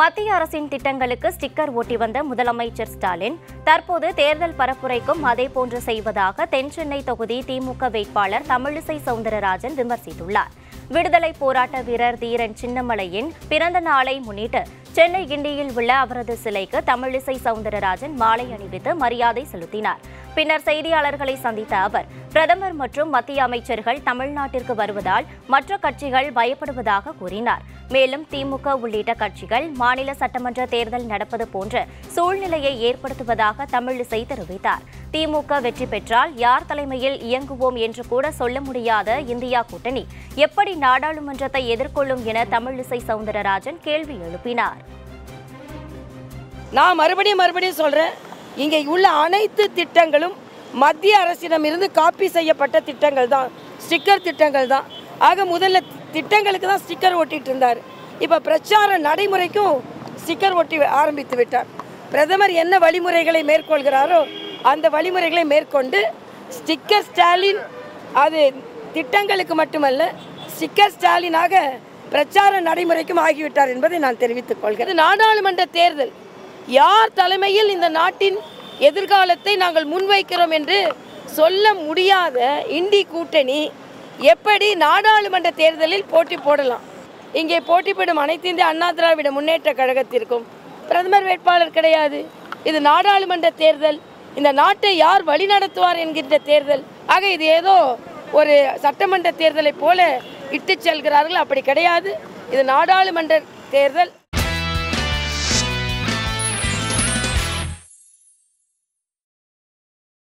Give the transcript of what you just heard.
மத்திய அரசின் திட்டங்களுக்கு ஸ்டிக்கர் ஒட்டி வந்த முதலமைச்சர் ஸ்டாலின் தற்போது தேர்தல் பரப்புரைக்கும் அதேபோன்று செய்வதாக தென்சென்னை தொகுதி திமுக வேட்பாளர் தமிழிசை சவுந்தரராஜன் விமர்சித்துள்ளார். விடுதலை போராட்ட வீரர் தீரன் சின்னமலையின் பிறந்த நாளை முன்னிட்டு சென்னை கிண்டியில் உள்ள அவரது சிலைக்கு தமிழிசை சவுந்தரராஜன் மாலை அணிவித்து மரியாதை செலுத்தினார். பின்னர் செய்தியாளர்களை சந்தித்த அவர், பிரதமர் மற்றும் மத்திய அமைச்சர்கள் தமிழ்நாட்டிற்கு வருவதால் மற்ற கட்சிகள் பயப்படுவதாக கூறினார். மேலும் திமுக உள்ளிட்ட கட்சிகள் மாநில சட்டமன்ற தேர்தல் நடப்பது போன்ற சூழ்நிலையை ஏற்படுத்துவதாக தமிழிசை தெரிவித்தார். திமுக வெற்றி பெற்றால் யார் தலைமையில் இயங்குவோம் என்று கூட சொல்ல முடியாத இந்தியா கூட்டணி எப்படி நாடாளுமன்றத்தை எதிர்கொள்ளும் என தமிழிசை சவுந்தரராஜன் கேள்வி எழுப்பினார். நான் மறுபடியும் சொல்றேன், இங்கே உள்ள அனைத்து திட்டங்களும் மத்திய அரசிடமிருந்து காப்பி செய்யப்பட்ட திட்டங்கள் தான், ஸ்டிக்கர் திட்டங்கள் தான். ஆக முதல்ல திட்டங்களுக்கு தான் ஸ்டிக்கர் ஒட்டிகிட்டு இருந்தார். இப்போ பிரச்சார நடைமுறைக்கும் ஸ்டிக்கர் ஒட்டி ஆரம்பித்து விட்டார். பிரதமர் என்ன வழிமுறைகளை மேற்கொள்கிறாரோ அந்த வழிமுறைகளை மேற்கொண்டு ஸ்டிக்கர் ஸ்டாலின், அது திட்டங்களுக்கு மட்டுமல்ல ஸ்டிக்கர் ஸ்டாலினாக பிரச்சார நடைமுறைக்கும் ஆகிவிட்டார் என்பதை நான் தெரிவித்துக் கொள்கிறேன். நாடாளுமன்ற தேர்தல் யார் தலைமையில் இந்த நாட்டின் எதிர்காலத்தை நாங்கள் முன்வைக்கிறோம் என்று சொல்ல முடியாத இந்தி கூட்டணி எப்படி நாடாளுமன்ற தேர்தலில் போட்டி போடலாம்? இங்கே போட்டியிடும் அனைத்து இந்திய அண்ணா திராவிட முன்னேற்ற கழகத்திற்கும் பிரதமர் வேட்பாளர் கிடையாது. இது நாடாளுமன்ற தேர்தல், இந்த நாட்டை யார் வழிநடத்துவார் என்கின்ற தேர்தல். ஆக இது ஏதோ ஒரு சட்டமன்ற தேர்தலை போல இட்டு செல்கிறார்கள், அப்படி கிடையாது. இது நாடாளுமன்ற தேர்தல்.